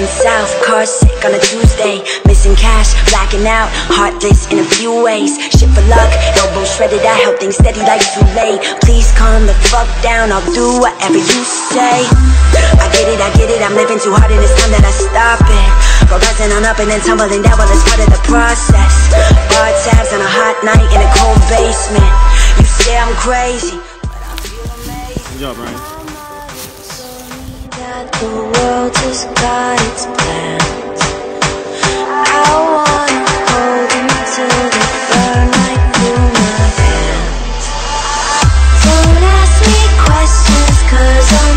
heading south, car sick on a Tuesday. Missing cash, blacking out, heartless in a few ways. Shit for luck, elbow shredded, I held things steady like Tulane. Please calm the fuck down, I'll do whatever you say. I get it, I'm living too hard and it's time that I stop it. From rising on up and then tumbling down, well it's part of the process. Bar tabs on a hot night in a cold basement. You say I'm crazy, but I feel amazing. Good job, Brian. The world has got its plans. I wanna hold them till they burn like lunar bands. Don't ask me questions, 'cause I'm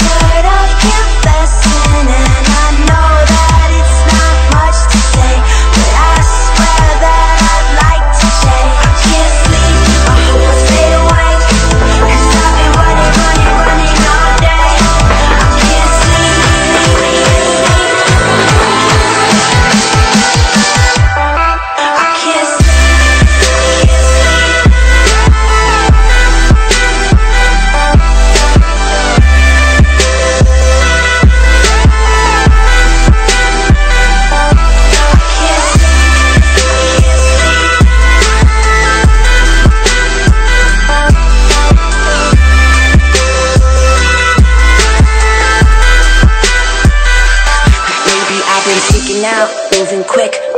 tired of confessing, and I know that it's not much to say, but I swear that I'd like to change. I can't sleep, I hope I stay awake, 'cause I've been running all day.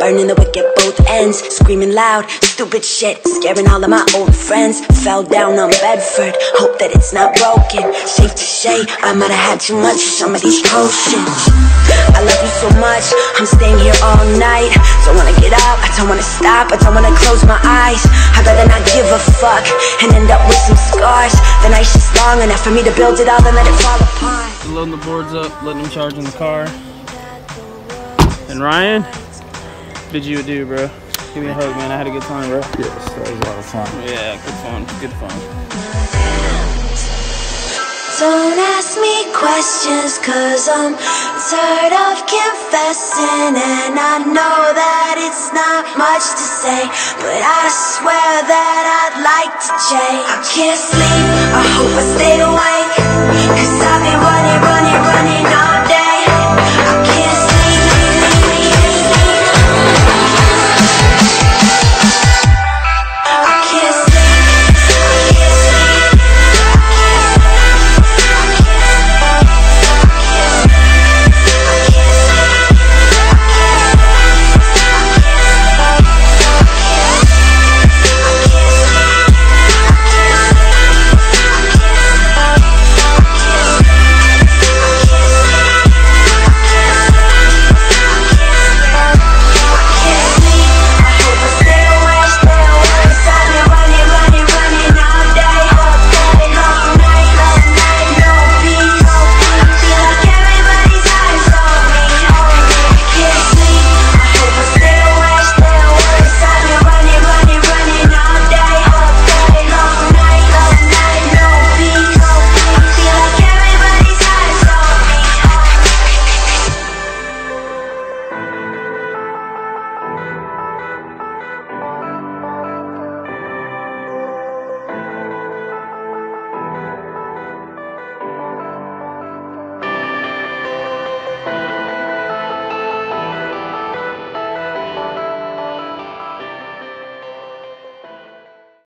Burning the wick at both ends, screaming loud, stupid shit, scaring all of my old friends. Fell down on Bedford, hope that it's not broken. Safe to say, I might have had too much of some of these potions. I love you so much, I'm staying here all night. Don't wanna get up, I don't wanna stop, I don't wanna close my eyes. I'd rather not give a fuck and end up with some scars. The night's just long enough for me to build it all and let it fall apart. Just loading the boards up, letting them charge in the car. And Ryan, bid you adieu, bro. Give me a hug, man. I had a good time, bro. Yes, that was a lot of fun. Yeah, good fun. Don't ask me questions, 'cause I'm tired of confessing, and I know that it's not much to say, but I swear that I'd like to change. I can't sleep, I hope I stayed awake, 'cause I've been running.